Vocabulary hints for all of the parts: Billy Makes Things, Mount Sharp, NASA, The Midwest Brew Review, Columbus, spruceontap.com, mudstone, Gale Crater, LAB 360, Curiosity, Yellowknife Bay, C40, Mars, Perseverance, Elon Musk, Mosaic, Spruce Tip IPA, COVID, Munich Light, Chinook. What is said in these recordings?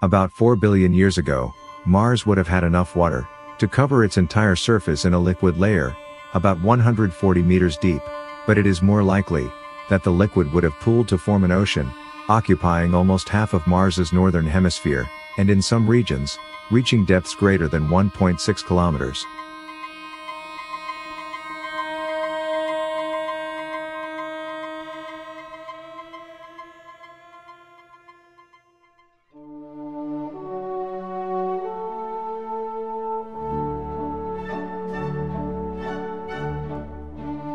About 4 billion years ago, Mars would have had enough water to cover its entire surface in a liquid layer, about 140 meters deep, but it is more likely that the liquid would have pooled to form an ocean, occupying almost half of Mars's northern hemisphere, and in some regions, reaching depths greater than 1.6 kilometers.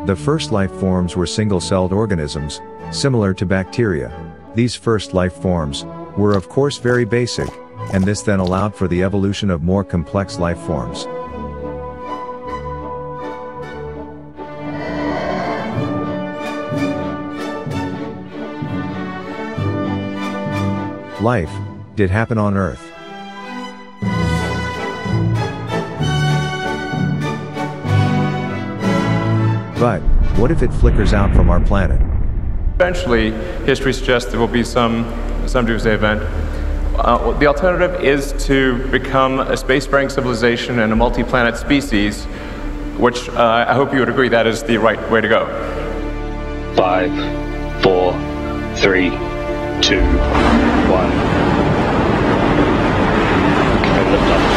The first life forms were single-celled organisms, similar to bacteria. These first life forms were of course very basic, and this then allowed for the evolution of more complex life forms. Life did happen on Earth. But what if it flickers out from our planet? Eventually, history suggests there will be some Doomsday event. The alternative is to become a space-faring civilization and a multi-planet species, which I hope you would agree that is the right way to go. 5, 4, 3, 2, 1. Okay, lift up.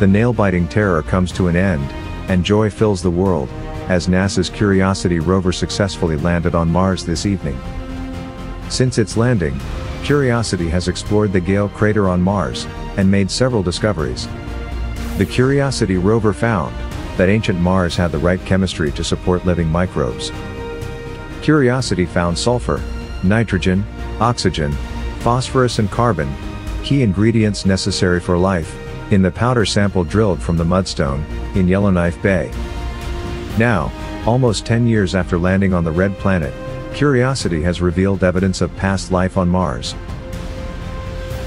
The nail-biting terror comes to an end, and joy fills the world, as NASA's Curiosity rover successfully landed on Mars this evening. Since its landing, Curiosity has explored the Gale Crater on Mars, and made several discoveries. The Curiosity rover found that ancient Mars had the right chemistry to support living microbes. Curiosity found sulfur, nitrogen, oxygen, phosphorus and carbon, key ingredients necessary for life, in the powder sample drilled from the mudstone in Yellowknife Bay. Now, almost 10 years after landing on the Red Planet, Curiosity has revealed evidence of past life on Mars.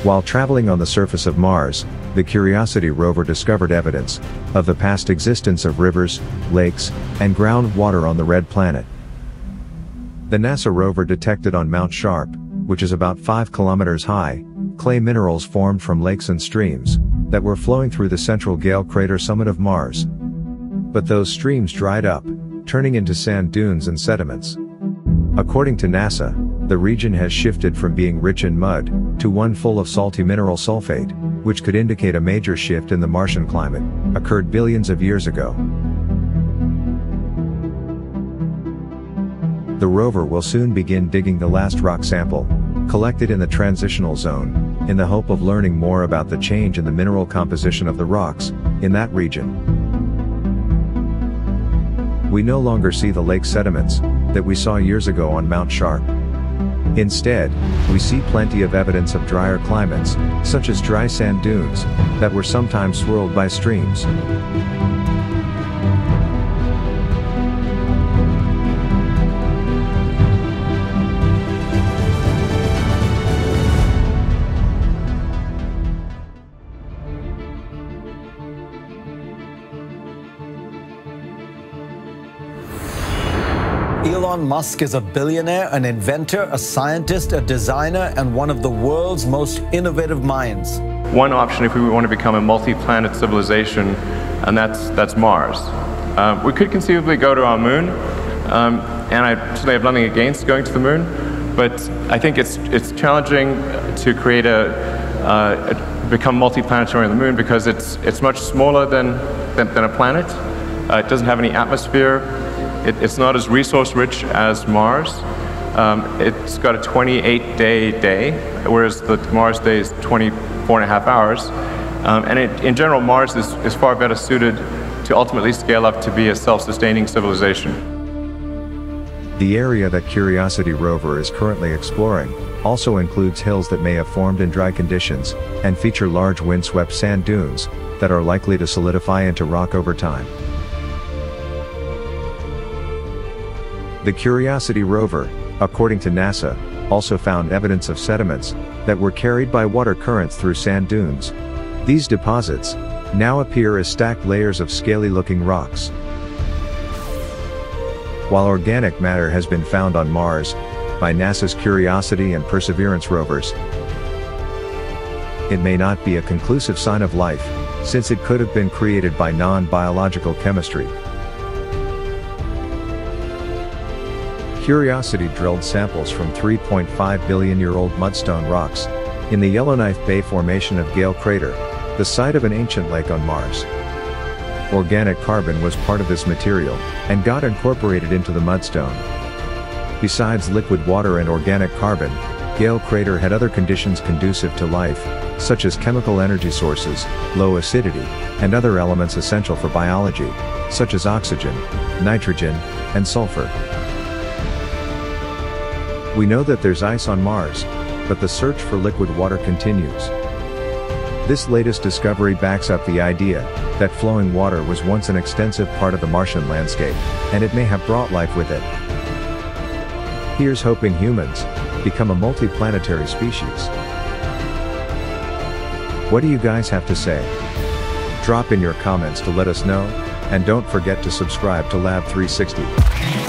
While traveling on the surface of Mars, the Curiosity rover discovered evidence of the past existence of rivers, lakes, and groundwater on the Red Planet. The NASA rover detected on Mount Sharp, which is about 5 kilometers high, clay minerals formed from lakes and streams that were flowing through the central Gale Crater summit of Mars. But those streams dried up, turning into sand dunes and sediments. According to NASA, the region has shifted from being rich in mud to one full of salty mineral sulfate, which could indicate a major shift in the Martian climate, occurred billions of years ago. The rover will soon begin digging the last rock sample, collected in the transitional zone, in the hope of learning more about the change in the mineral composition of the rocks in that region. We no longer see the lake sediments that we saw years ago on Mount Sharp. Instead, we see plenty of evidence of drier climates, such as dry sand dunes, that were sometimes swirled by streams. Elon Musk is a billionaire, an inventor, a scientist, a designer, and one of the world's most innovative minds. One option if we want to become a multi-planet civilization, and that's Mars. We could conceivably go to our moon, and I certainly have nothing against going to the moon, but I think it's challenging to create become multi-planetary on the moon because it's much smaller than a planet. It doesn't have any atmosphere. It's not as resource-rich as Mars. It's got a 28-day day, whereas the Mars day is 24 and a half hours. And in general, Mars is far better suited to ultimately scale up to be a self-sustaining civilization. The area that Curiosity rover is currently exploring also includes hills that may have formed in dry conditions, and feature large windswept sand dunes that are likely to solidify into rock over time. The Curiosity rover, according to NASA, also found evidence of sediments that were carried by water currents through sand dunes. These deposits now appear as stacked layers of scaly-looking rocks. While organic matter has been found on Mars by NASA's Curiosity and Perseverance rovers, it may not be a conclusive sign of life, since it could have been created by non-biological chemistry. Curiosity drilled samples from 3.5 billion-year-old mudstone rocks in the Yellowknife Bay formation of Gale Crater, the site of an ancient lake on Mars. Organic carbon was part of this material, and got incorporated into the mudstone. Besides liquid water and organic carbon, Gale Crater had other conditions conducive to life, such as chemical energy sources, low acidity, and other elements essential for biology, such as oxygen, nitrogen, and sulfur. We know that there's ice on Mars, but the search for liquid water continues. This latest discovery backs up the idea that flowing water was once an extensive part of the Martian landscape, and it may have brought life with it. Here's hoping humans become a multi-planetary species. What do you guys have to say? Drop in your comments to let us know, and don't forget to subscribe to Lab 360.